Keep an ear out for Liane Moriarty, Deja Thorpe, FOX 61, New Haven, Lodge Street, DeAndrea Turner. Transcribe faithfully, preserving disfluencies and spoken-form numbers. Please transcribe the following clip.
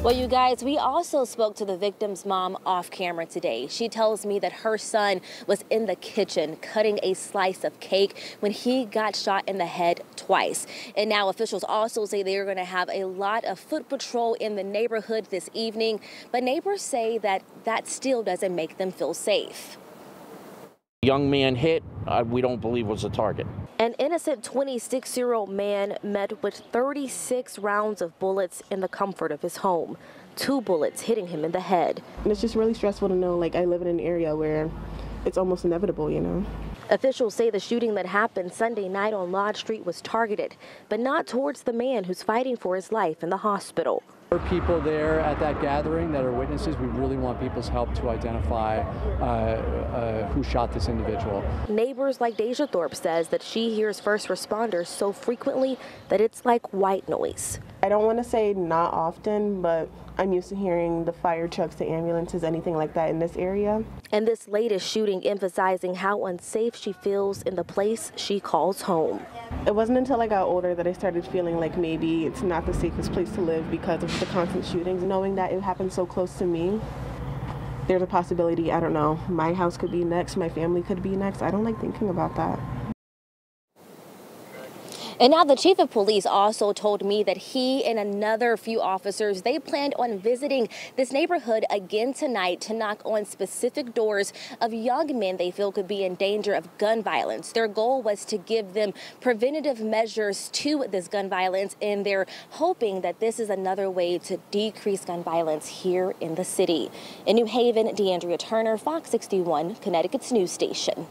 Well, you guys, we also spoke to the victim's mom off camera today. She tells me that her son was in the kitchen cutting a slice of cake when he got shot in the head twice. And now officials also say they are going to have a lot of foot patrol in the neighborhood this evening. But neighbors say that that still doesn't make them feel safe. Young man hit, uh, we don't believe was a target. An innocent twenty-six-year-old man met with thirty-six rounds of bullets in the comfort of his home, two bullets hitting him in the head. And it's just really stressful to know, like, I live in an area where it's almost inevitable, you know. Officials say the shooting that happened Sunday night on Lodge Street was targeted, but not towards the man who's fighting for his life in the hospital. There are people there at that gathering that are witnesses. We really want people's help to identify uh, uh, who shot this individual. Neighbors like Deja Thorpe says that she hears first responders so frequently that it's like white noise. I don't want to say not often, but I'm used to hearing the fire trucks, the ambulances, anything like that in this area. And this latest shooting emphasizing how unsafe she feels in the place she calls home. It wasn't until I got older that I started feeling like maybe it's not the safest place to live because of the constant shootings. Knowing that it happened so close to me, there's a possibility, I don't know, my house could be next, my family could be next. I don't like thinking about that. And now the chief of police also told me that he and another few officers, they planned on visiting this neighborhood again tonight to knock on specific doors of young men they feel could be in danger of gun violence. Their goal was to give them preventative measures to this gun violence, and they're hoping that this is another way to decrease gun violence here in the city. In New Haven, DeAndrea Turner, Fox sixty-one, Connecticut's news station.